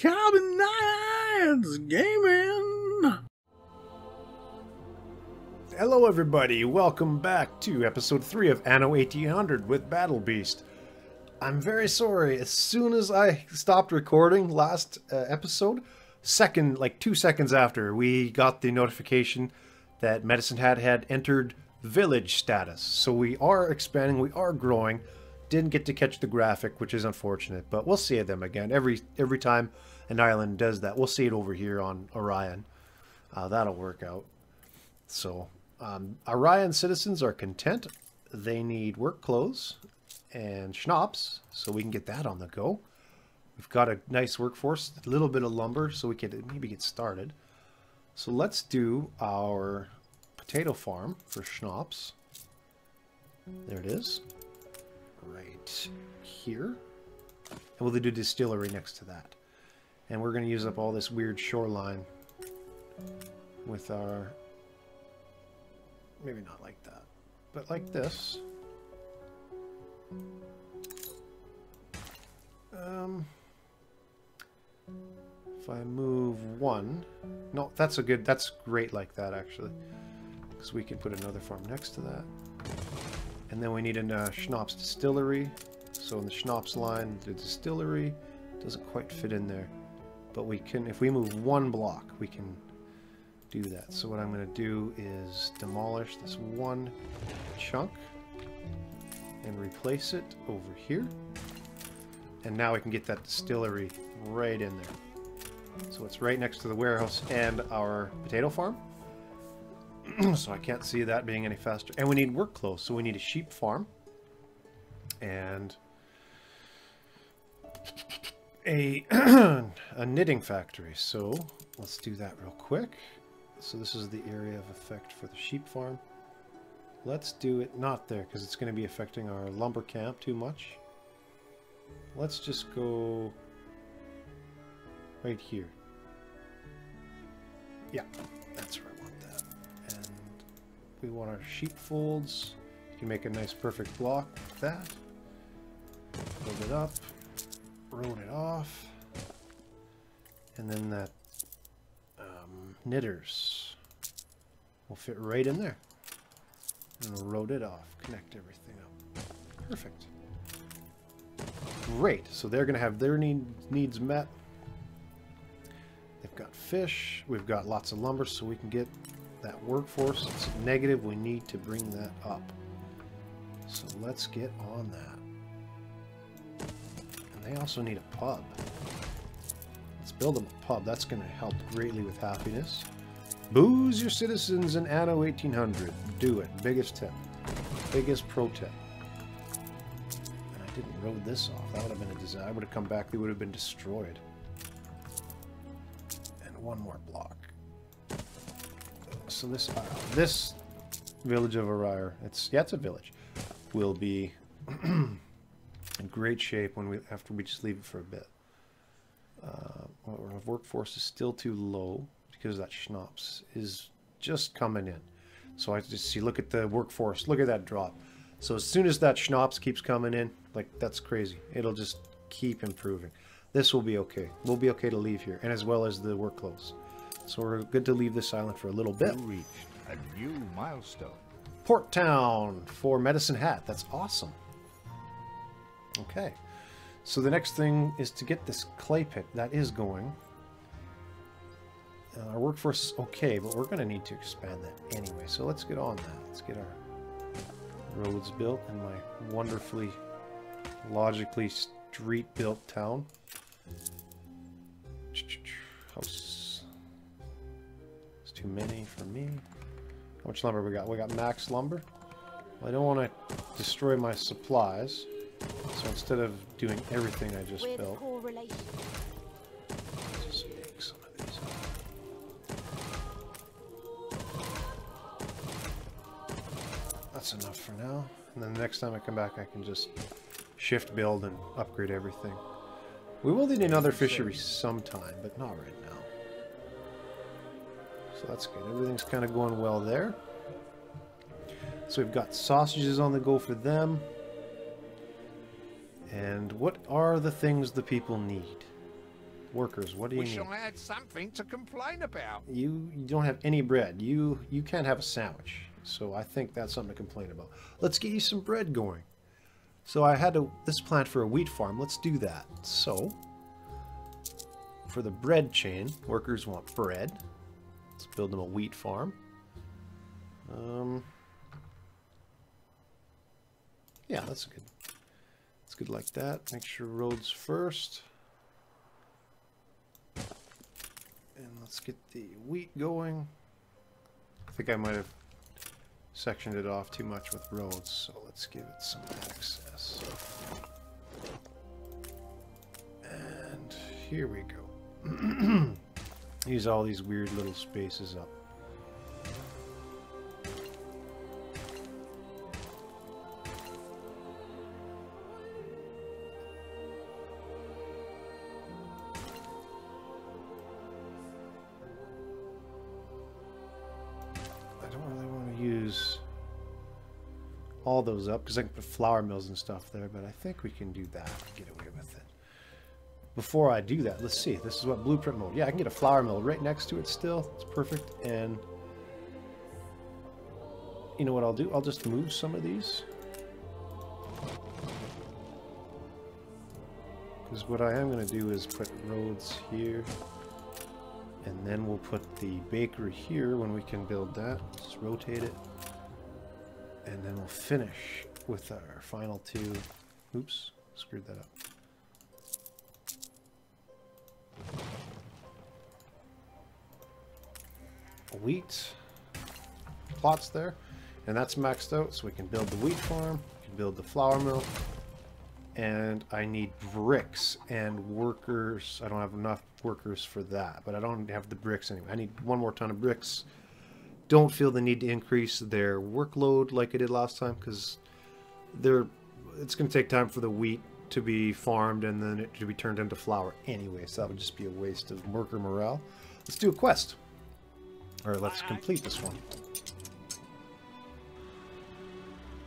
Carbon Knights Gaming! Hello everybody, welcome back to episode 3 of Anno 1800 with Battle Beast. I'm very sorry, as soon as I stopped recording last episode, like 2 seconds after, we got the notification that Medicine Hat had entered village status. So we are expanding, we are growing. Didn't get to catch the graphic, which is unfortunate, but we'll see them again. Every time an island does that, we'll see it over here on Orion. That'll work out. So, Orion citizens are content. They need work clothes and schnapps, so we can get that on the go. We've got a nice workforce, a little bit of lumber, so we could maybe get started. So let's do our potato farm for schnapps. There it is. Right here, and we'll do distillery next to that, and we're going to use up all this weird shoreline with our, maybe not like that, but like this. If I move one, no, that's great like that actually, because we can put another farm next to that. And then we need a schnapps distillery. So in the schnapps line, the distillery doesn't quite fit in there. But we can, if we move one block, we can do that. So what I'm going to do is demolish this one chunk and replace it over here. And now we can get that distillery right in there. So it's right next to the warehouse and our potato farm. So I can't see that being any faster. And we need work clothes, so we need a sheep farm and a a knitting factory. So let's do that real quick. So this is the area of effect for the sheep farm. Let's do it not there, because it's going to be affecting our lumber camp too much. Let's just go right here. Yeah, that's right. We want our sheep folds. You can make a nice perfect block like that. Build it up, roll it off, and then that knitters will fit right in there. And roll it off, connect everything up. Perfect. Great, so they're gonna have their needs met. They've got fish, we've got lots of lumber, so we can get that workforce. It's negative, we need to bring that up, so let's get on that. And they also need a pub. Let's build them a pub. That's going to help greatly with happiness. Booze your citizens in Anno 1800. Do it. Biggest tip, biggest pro tip. And I didn't road this off. That would have been a disaster. I would have come back, they would have been destroyed. And one more block. So this village of Ariar, it's a village, will be in great shape when after we just leave it for a bit. Our workforce is still too low because that schnapps is just coming in. So I just see, look at the workforce, look at that drop. So as soon as that schnapps keeps coming in, like, that's crazy. It'll just keep improving. This will be okay. We'll be okay to leave here, and as well as the work clothes. So we're good to leave this island for a little bit. You reached a new milestone. Port town for Medicine Hat. That's awesome. Okay. So the next thing is to get this clay pit. That is going. Our workforce is okay, but we're going to need to expand that anyway. So let's get on that. Let's get our roads built in my wonderfully, logically street-built town. House. Too many for me. How much lumber we got? We got max lumber. Well, I don't want to destroy my supplies, so instead of doing everything I just built, let's just make some of these up. That's enough for now. And then the next time I come back, I can just shift build and upgrade everything. We will need another fishery sometime, but not right now. So that's good. Everything's kind of going well there. So we've got sausages on the go for them. And what are the things the people need? workers. What do you mean? Wish I had something to complain about. You don't have any bread. You can't have a sandwich. So I think that's something to complain about. Let's get you some bread going. So I had this plant for a wheat farm. Let's do that. So for the bread chain, workers want bread. Let's build them a wheat farm. Yeah, that's good. It's good like that. Make sure roads first. And let's get the wheat going. I think I might have sectioned it off too much with roads, so let's give it some access. And here we go. Use all these weird little spaces up. All those up because I can put flour mills and stuff there, but I think we can do that, get away with it. Before I do that, let's see, this is what blueprint mode. Yeah, I can get a flour mill right next to it still. It's perfect. And you know what I'll do? I'll just move some of these, because what I am going to do is put roads here, and then we'll put the bakery here when we can build that. Just rotate it. And then we'll finish with our final two. Oops, screwed that up. Wheat plots there, and that's maxed out, so we can build the wheat farm, we can build the flour mill, and I need bricks and workers. I don't have enough workers for that, but I don't have the bricks anyway. I need one more ton of bricks. Don't feel the need to increase their workload like I did last time, because it's going to take time for the wheat to be farmed and then it to be turned into flour anyway, so that would just be a waste of worker morale. Let's do a quest. All right, let's complete this one.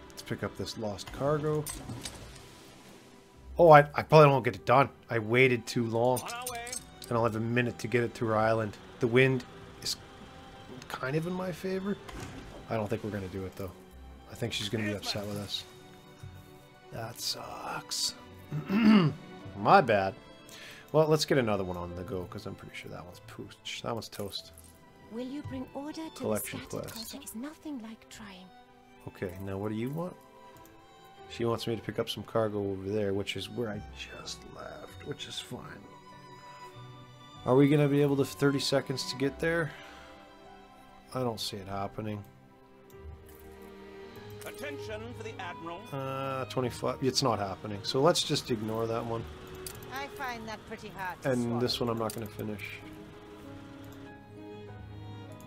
Let's pick up this lost cargo. Oh, I probably won't get it done. I waited too long, and I'll have a minute to get it to our island. The wind kind of in my favor. I don't think we're going to do it though. I think she's going to be upset with us. That sucks. My bad. Well, let's get another one on the go, because I'm pretty sure that one's pooch. That one's toast. Will you bring order to collection quest? There is nothing like trying. Okay, now what do you want? She wants me to pick up some cargo over there, which is where I just left, which is fine. Are we going to be able to 30 seconds to get there? I don't see it happening. Attention for the Admiral. 25. It's not happening. So let's just ignore that one. I find that pretty hard to swallow. And this one I'm not going to finish.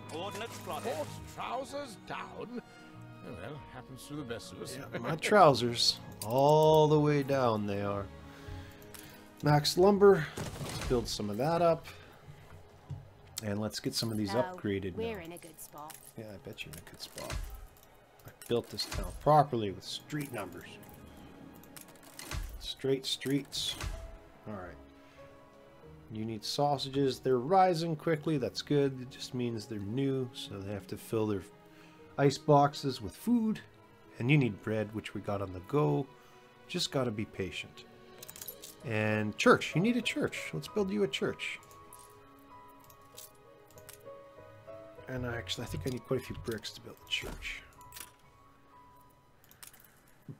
Coordinates plotted. Port trousers down. Oh, well, happens to the best of us. Yeah, my trousers, all the way down they are. Max lumber. Let's build some of that up. And let's get some of these upgraded. We're in a good spot. Yeah, I bet you're in a good spot. I built this town properly with street numbers. Straight streets. Alright. You need sausages. They're rising quickly. That's good. It just means they're new, so they have to fill their ice boxes with food. And you need bread, which we got on the go. Just gotta be patient. And church. You need a church. Let's build you a church. And I think I need quite a few bricks to build the church.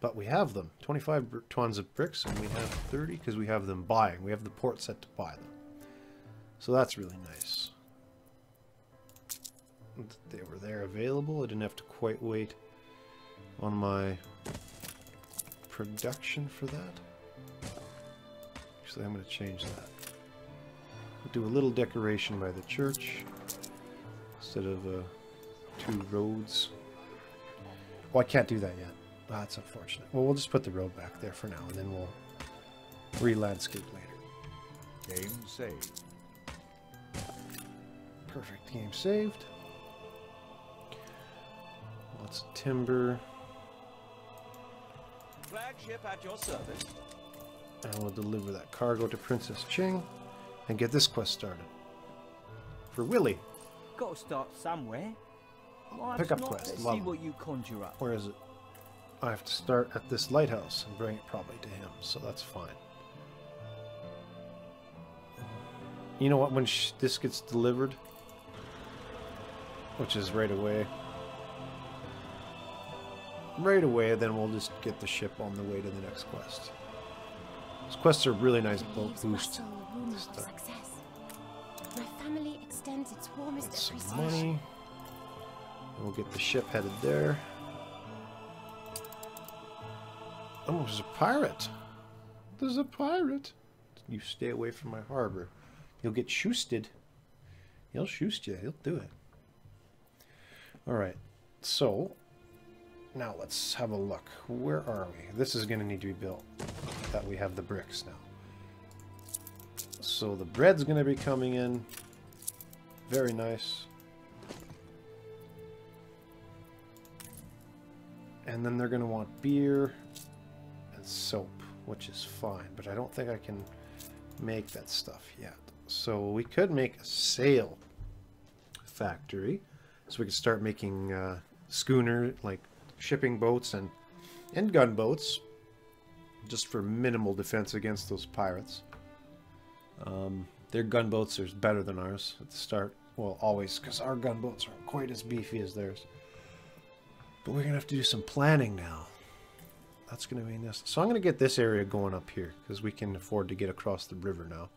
But we have them. 25 tons of bricks, and we have 30 because we have them buying. We have the port set to buy them. So that's really nice. They were there available. I didn't have to quite wait on my production for that. Actually, I'm going to change that. We'll do a little decoration by the church. Instead of 2 roads. Oh, I can't do that yet. That's unfortunate. Well, we'll just put the road back there for now, and then we'll re-landscape later. Game saved. Perfect. Game saved. Lots of timber. Flagship at your service. And we'll deliver that cargo to Princess Ching. and get this quest started. For Willy. Gotta start somewhere. Pickup quest. Love. Where is it? I have to start at this lighthouse and bring it probably to him, so that's fine. You know what? When this gets delivered, which is right away, then we'll just get the ship on the way to the next quest. Those quests are really nice boost. My family extends its warmest appreciation. Money. We'll get the ship headed there. Oh, there's a pirate. There's a pirate. You stay away from my harbor. You'll get shoosted. He'll shoot you. He'll do it. All right. So now let's have a look. Where are we? This is going to need to be built. That we have the bricks now. So the bread's going to be coming in. Very nice. And then they're going to want beer and soap, which is fine. But I don't think I can make that stuff yet. So we could make a sail factory. So we could start making schooner, like shipping boats and gunboats. Just for minimal defense against those pirates. Their gunboats are better than ours at the start. Well, always, because our gunboats aren't quite as beefy as theirs. But we're going to have to do some planning now. That's going to be this. So I'm going to get this area going up here, because we can afford to get across the river now.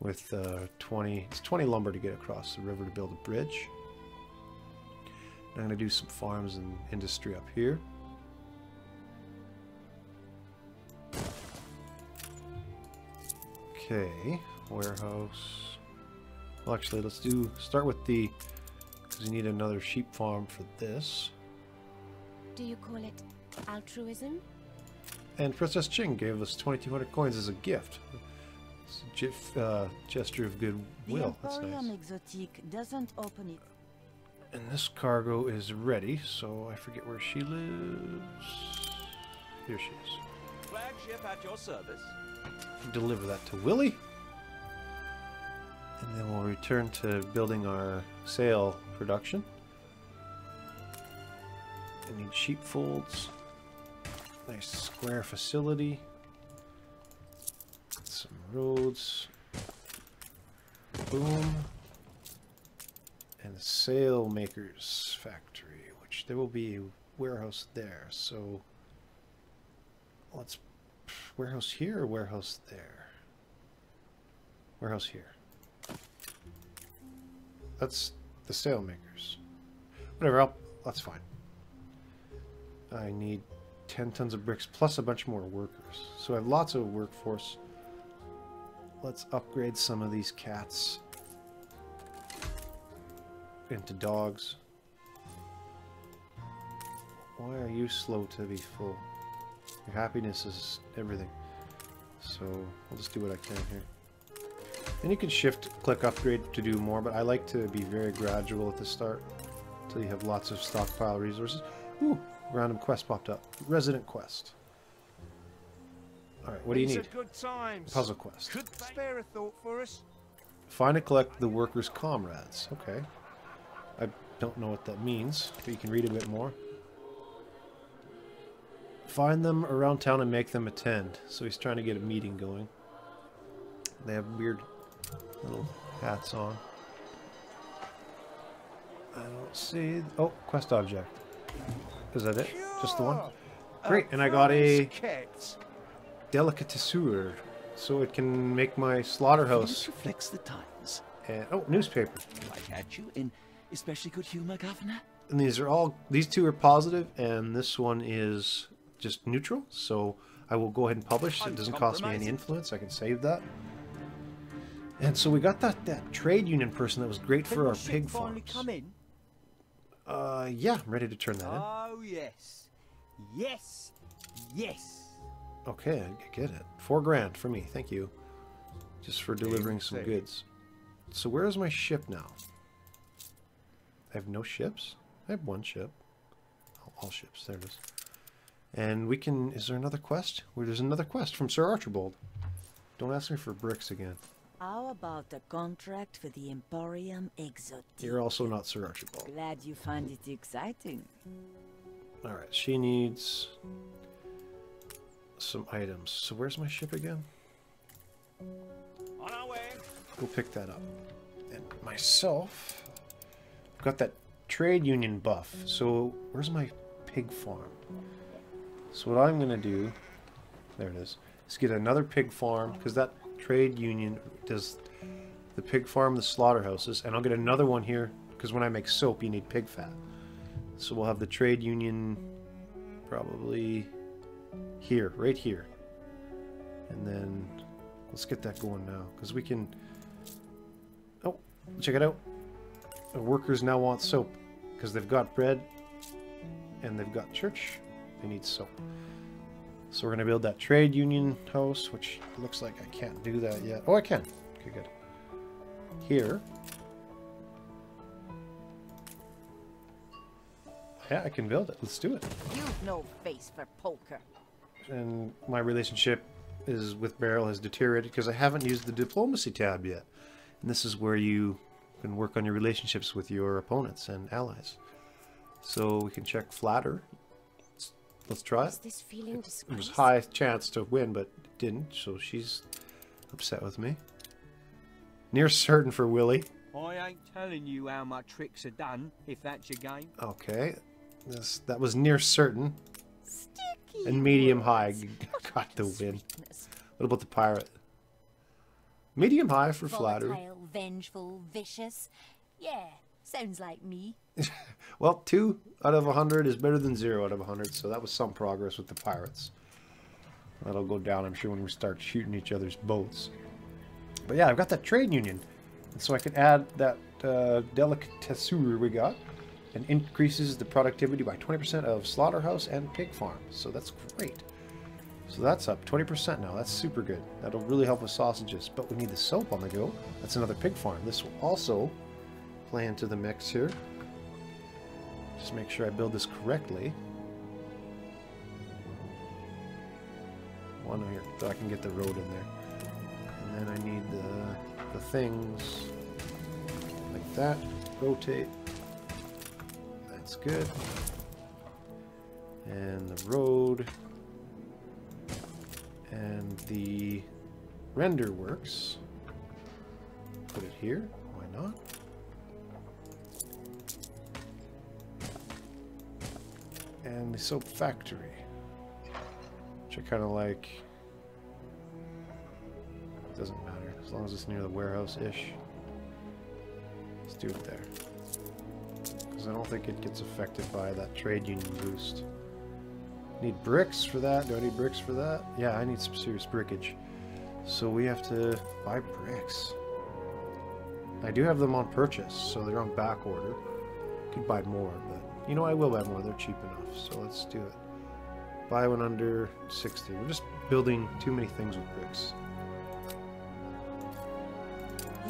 With 20 lumber to get across the river to build a bridge. And I'm going to do some farms and industry up here. Okay, warehouse. Well, actually, let's start with the, because you need another sheep farm for this. Do you call it altruism? And Princess Ching gave us 2,200 coins as a gift. It's a gesture of goodwill. That's nice. Exotique doesn't open it. And this cargo is ready, so I forget where she lives. Here she is. Flagship at your service. Deliver that to Willy, and then we'll return to building our sail production. I need sheep folds, nice square facility, some roads, boom, and the sail makers factory, which there will be a warehouse there, so let's warehouse here or warehouse there? Warehouse here. That's the sail makers. Whatever, that's fine. I need 10 tons of bricks plus a bunch more workers. So I have lots of workforce. Let's upgrade some of these cats into dogs. Why are you slow to be full? Your happiness is everything. So I'll just do what I can here. And you can shift click upgrade to do more, but I like to be very gradual at the start until you have lots of stockpile resources. Ooh, random quest popped up. Resident quest. Alright, what do you need? Puzzle quest. Could spare a thought for us? Find and collect the workers' comrades. Okay. I don't know what that means, but you can read a bit more. Find them around town and make them attend. So he's trying to get a meeting going. They have weird little hats on. I don't see. Oh, quest object. Is that it? Just the one? Great, and I got a delicatessure. So it can make my slaughterhouse. Reflects the times. And oh, newspaper. Like at you in especially good humor, Governor. And these are all. These two are positive, and this one is just neutral, so I will go ahead and publish. It doesn't cost me any influence. I can save that. And so we got that trade union person that was great for our pig farms. Come in? Yeah, I'm ready to turn that in. Oh, yes. Yes. Yes. Okay, I get it. 4 grand for me. Thank you. Just for delivering some goods. So where is my ship now? I have no ships? I have one ship. Oh, all ships. There it is. And we can... Is there another quest? Well, there's another quest from Sir Archibald. Don't ask me for bricks again. How about a contract for the Emporium Exotic? You're also not Sir Archibald. Glad you find it exciting. Alright, she needs some items. So where's my ship again? On our way. Go pick that up. And myself, I've got that trade union buff. So where's my pig farm? So what I'm going to do, there it is get another pig farm, because that trade union does the pig farm, the slaughterhouses, and I'll get another one here, because when I make soap, you need pig fat. So we'll have the trade union probably here, right here. And then let's get that going now, because we can... Oh, check it out. The workers now want soap, because they've got bread, and they've got church. They need soap. So we're going to build that trade union house, which looks like I can't do that yet. Oh, I can. Okay, good. Here. Yeah, I can build it. Let's do it. You've no face for poker. And my relationship is with Beryl has deteriorated because I haven't used the diplomacy tab yet. And this is where you can work on your relationships with your opponents and allies. So we can check flatter. Let's try it. There was a high chance to win, but it didn't, so she's upset with me. Near certain for Willy. I ain't telling you how my tricks are done, if that's your game. Okay. That was near certain. Sticky and medium high got the win. What about the pirate? Medium high for flattery. Volatile, vengeful, vicious. Yeah. Sounds like me. Well, 2 out of 100 is better than 0 out of 100, so that was some progress with the pirates. That'll go down, I'm sure, when we start shooting each other's boats. But yeah, I've got that trade union, and so I can add that delicatessen we got, and increases the productivity by 20% of slaughterhouse and pig farm. So that's great. So that's up 20% now. That's super good. That'll really help with sausages. But we need the soap on the go. That's another pig farm. This will also play into the mix here. Just make sure I build this correctly. One here, so I can get the road in there. And then I need the things like that. Rotate. That's good. And the road. And the render works. Put it here. Why not? And the soap factory, which I kind of like. Doesn't matter as long as it's near the warehouse ish. Let's do it there, because I don't think it gets affected by that trade union boost. Need bricks for that. Do I need bricks for that? Yeah, I need some serious brickage, so we have to buy bricks. I do have them on purchase, so they're on back order. Could buy more, but you know, I will buy more. They're cheap enough, so let's do it. Buy one under 60. We're just building too many things with bricks.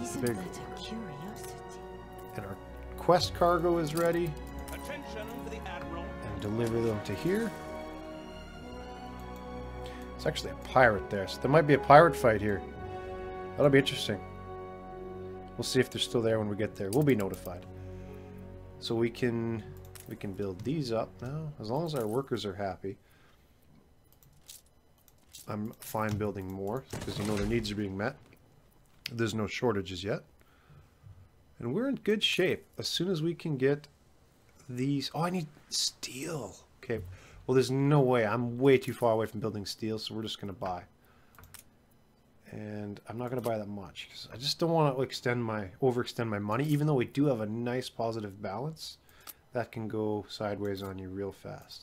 Isn't that a curiosity? And our quest cargo is ready. Attention for the Admiral. And deliver them to here. It's actually a pirate there, so there might be a pirate fight here. That'll be interesting. We'll see if they're still there when we get there. We'll be notified. So we can build these up now. As long as our workers are happy, I'm fine building more, because you know their needs are being met. There's no shortages yet. And we're in good shape. As soon as we can get these... Oh, I need steel. Okay. Well, there's no way. I'm way too far away from building steel, so we're just going to buy. And I'm not going to buy that much, because I just don't want to overextend my money, even though we do have a nice positive balance. That can go sideways on you real fast.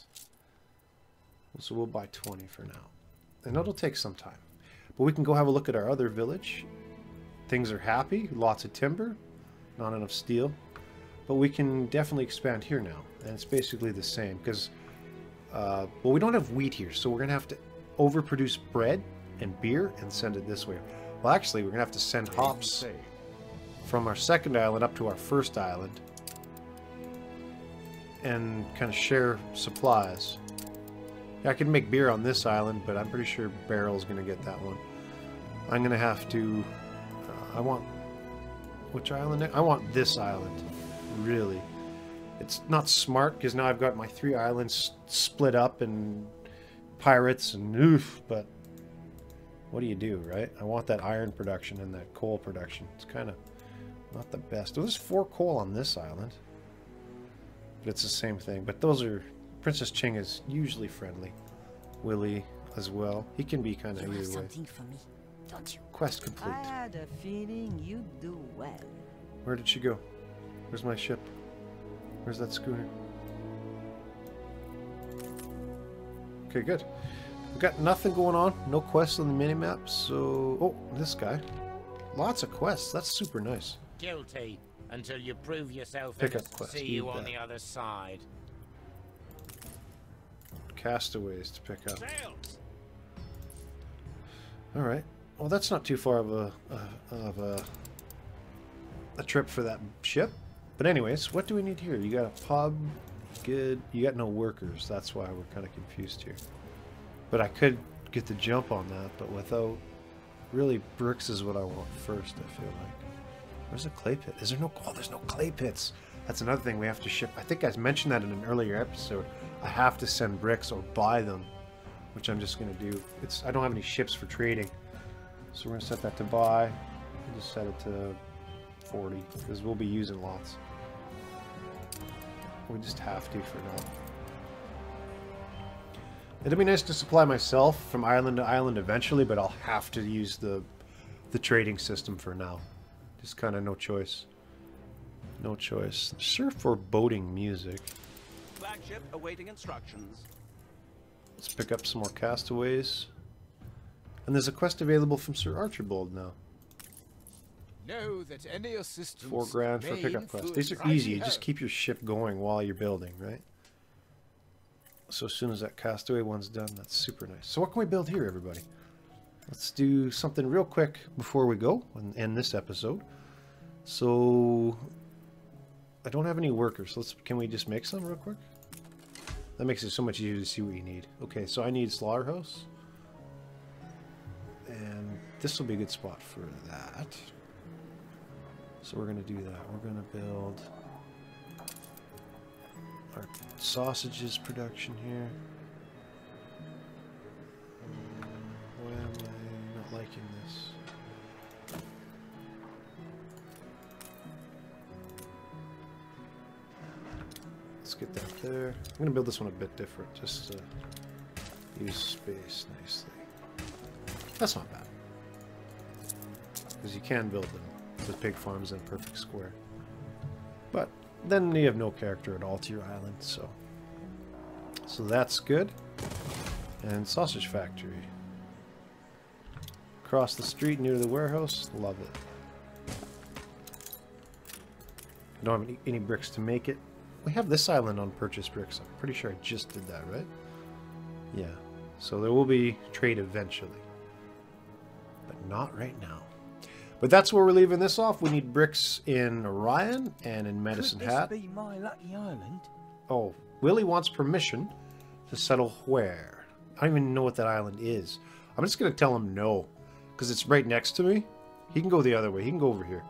So we'll buy 20 for now. And that'll take some time. But we can go have a look at our other village. Things are happy. Lots of timber. Not enough steel. But we can definitely expand here now. And it's basically the same. Because, well, we don't have wheat here. So we're going to have to overproduce bread and beer and send it this way. Well, actually, we're going to have to send hops from our second island up to our first island, and kind of share supplies. Yeah, I can make beer on this island, but I'm pretty sure Beryl's going to get that one. I'm going to have to I want... which island? I want this island. Really. It's not smart, because now I've got my three islands split up and pirates and oof, but what do you do, right? I want that iron production and that coal production. It's kind of not the best. Well, there's 4 coal on this island, but it's the same thing. But those are... Princess Ching is usually friendly. Willy as well. He can be kind of either way. Something for me, don't you? Quest complete. I had a feeling you'd do well. Where did she go? Where's my ship? Where's that schooner? Okay, good. We've got nothing going on. No quests on the minimap, so... Oh, this guy. Lots of quests. That's super nice. Guilty until you prove yourself. Pick up quest. See you on the other side. Castaways to pick up. Alright. Well, that's not too far of a trip for that ship. But anyways, what do we need here? You got a pub. Good. You got no workers. That's why we're kind of confused here. But I could get the jump on that, but without... Really, bricks is what I want first, I feel like. Where's the clay pit? Is there no... Oh, there's no clay pits. That's another thing we have to ship. I think I mentioned that in an earlier episode. I have to send bricks or buy them, which I'm just going to do. It's... I don't have any ships for trading. So we're going to set that to buy. We'll just set it to 40, because we'll be using lots. We just have to for now. It'd be nice to supply myself from island to island eventually, but I'll have to use the trading system for now. Just kind of no choice. No choice. Sure, foreboding music. Flagship awaiting instructions. Let's pick up some more castaways. And there's a quest available from Sir Archibald now. Know that any assistance. 4 grand for pickup quests. These are easy. You just keep your ship going while you're building, right? So as soon as that castaway one's done, that's super nice. So what can we build here, everybody? Let's do something real quick before we go and end this episode. So I don't have any workers. Let's... can we just make some real quick? That makes it so much easier to see what you need. Okay, so I need slaughterhouse. And this will be a good spot for that. So we're going to do that. We're going to build our sausages production here. Why am I not liking this? Let's get that there. I'm going to build this one a bit different, just to use space nicely. That's not bad, because you can build them with pig farms in a perfect square. But then you have no character at all to your island, so that's good. And sausage factory across the street near the warehouse. Love it. I don't have any bricks to make it. We have this island on purchase bricks. I'm pretty sure I just did that, right? Yeah, so there will be trade eventually, but not right now. But that's where we're leaving this off. We need bricks in Orion and in Medicine Hat. Could this be my lucky island? Oh, Willy wants permission to settle where? I don't even know what that island is. I'm just going to tell him no, because it's right next to me. He can go the other way. He can go over here.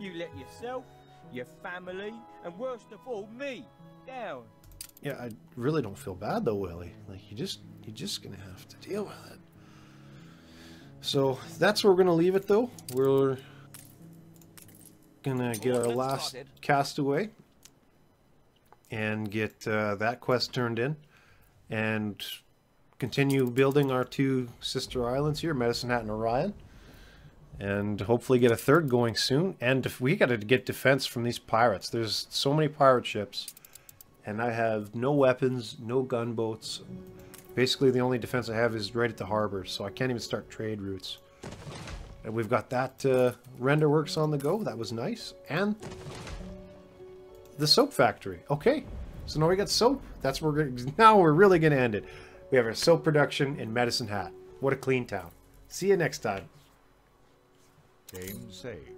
You let yourself, your family, and worst of all, me down. Yeah, I really don't feel bad though, Willy. Like, you're just going to have to deal with it. So that's where we're going to leave it, though. We're going to get our last castaway and get that quest turned in and continue building our 2 sister islands here, Medicine Hat and Orion, and hopefully get a 3rd going soon. And we got to get defense from these pirates. There's so many pirate ships, and I have no weapons, no gunboats. Basically, the only defense I have is right at the harbor, so I can't even start trade routes. And we've got that render works on the go. That was nice. And the soap factory. Okay, so now we got soap. That's where we're gonna... now we're really going to end it. We have our soap production in Medicine Hat. What a clean town. See you next time. Game saved.